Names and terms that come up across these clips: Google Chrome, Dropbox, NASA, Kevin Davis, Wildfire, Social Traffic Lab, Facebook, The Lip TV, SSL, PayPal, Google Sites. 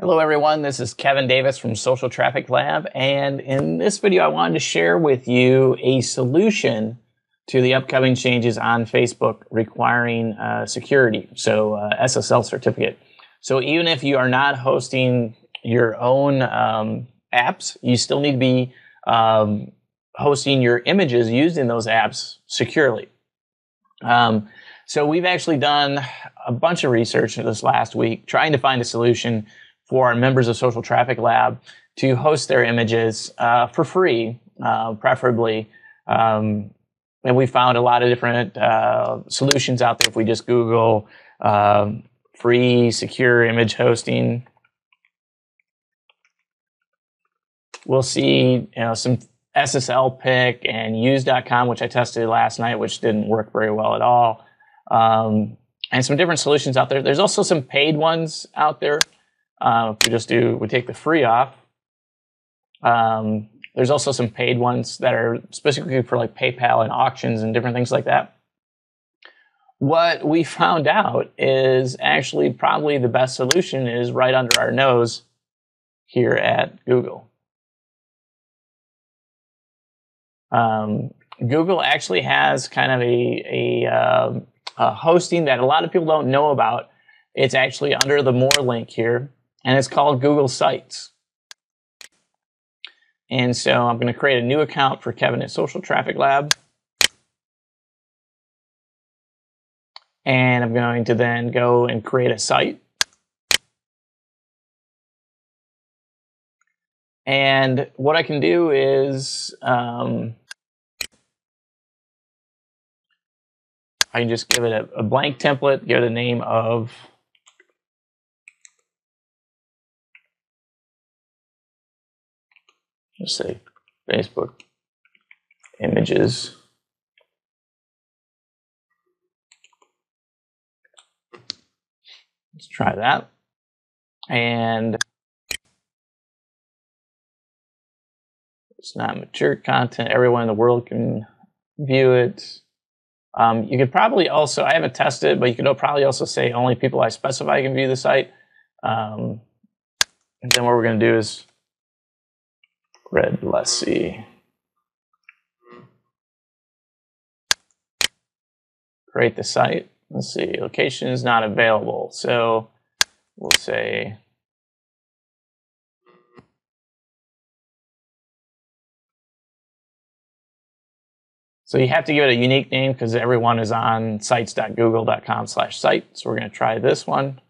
Hello everyone, this is Kevin Davis from Social Traffic Lab, and in this video I wanted to share with you a solution to the upcoming changes on Facebook requiring security, so SSL certificate. So even if you are not hosting your own apps, you still need to be hosting your images using those apps securely. So we've actually done a bunch of research this last week trying to find a solution for our members of Social Traffic Lab to host their images for free, preferably. And we found a lot of different solutions out there. If we just Google free secure image hosting, we'll see some SSL pick and use.com, which I tested last night, which didn't work very well at all. And some different solutions out there. There's also some paid ones out there. If we just take the free off. There's also some paid ones that are specifically for like PayPal and auctions and different things like that. What we found out is actually probably the best solution is right under our nose here at Google. Google actually has kind of a hosting that a lot of people don't know about. It's actually under the more link here, and it's called Google Sites. And so I'm going to create a new account for Kevin at Social Traffic Lab. And I'm going to then go and create a site. And what I can do is I can just give it a blank template, give it a name of let's say Facebook images. Let's try that. And it's not mature content. Everyone in the world can view it. You could probably also, I haven't tested, but you could probably also say only people I specify can view the site. And then what we're going to do is red, let's see. Create the site. Let's see, location is not available. So we'll say so you have to give it a unique name because everyone is on sites.google.com/site. So we're going to try this one.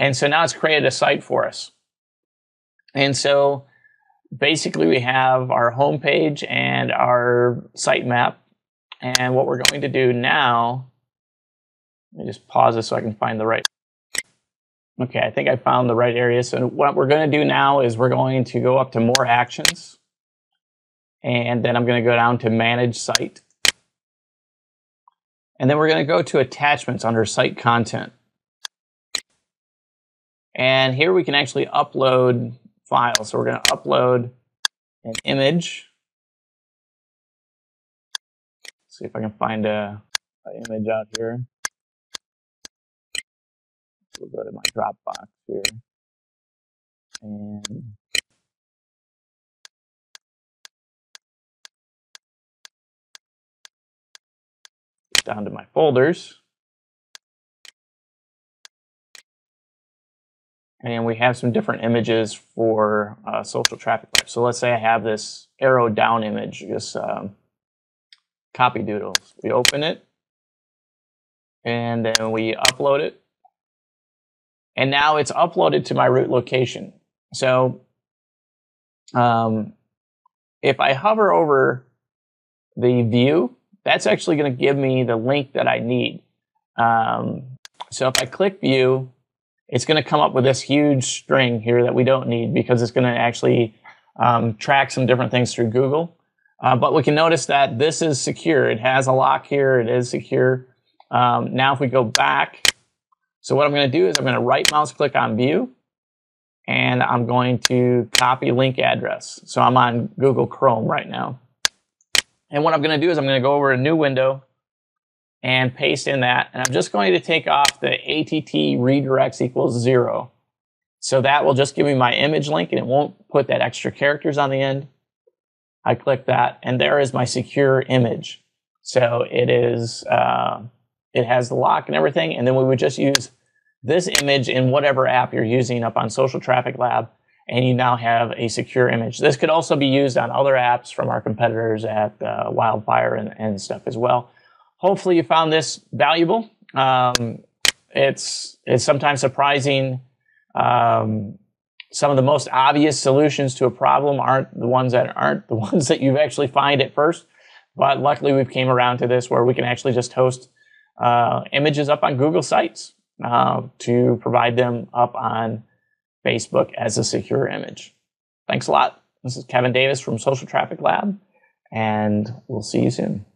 And so now it's created a site for us. And so basically we have our home page and our sitemap. And what we're going to do now, let me just pause this so I can find the right. Okay, I think I found the right area. So what we're going to do now is we're going to go up to More Actions. And then I'm going to go down to Manage Site. And then we're going to go to Attachments under Site Content. And here we can actually upload files. So we're going to upload an image. Let's see if I can find an image out here. We'll go to my Dropbox here, and down to my folders, and we have some different images for Social Traffic Lab. So let's say I have this arrow down image, this copy doodles. We open it, and then we upload it. And now it's uploaded to my root location. So if I hover over the view, that's actually going to give me the link that I need. So if I click view, it's going to come up with this huge string here that we don't need because it's going to actually track some different things through Google. But we can notice that this is secure. It has a lock here. It is secure. Now if we go back, so what I'm going to do is I'm going to right mouse click on view, and I'm going to copy link address. So I'm on Google Chrome right now. And what I'm going to do is I'm going to go over a new window, and paste in that. And I'm just going to take off the ATT redirects equals 0. So that will just give me my image link, and it won't put that extra characters on the end. I click that, and there is my secure image. So it is, it has the lock and everything. And then we would just use this image in whatever app you're using up on Social Traffic Lab, and you now have a secure image. This could also be used on other apps from our competitors at Wildfire and stuff as well. Hopefully you found this valuable. It's sometimes surprising. Some of the most obvious solutions to a problem aren't the ones that you actually find at first. But luckily we've came around to this where we can actually just host images up on Google Sites to provide them up on Facebook as a secure image. Thanks a lot. This is Kevin Davis from Social Traffic Lab, and we'll see you soon.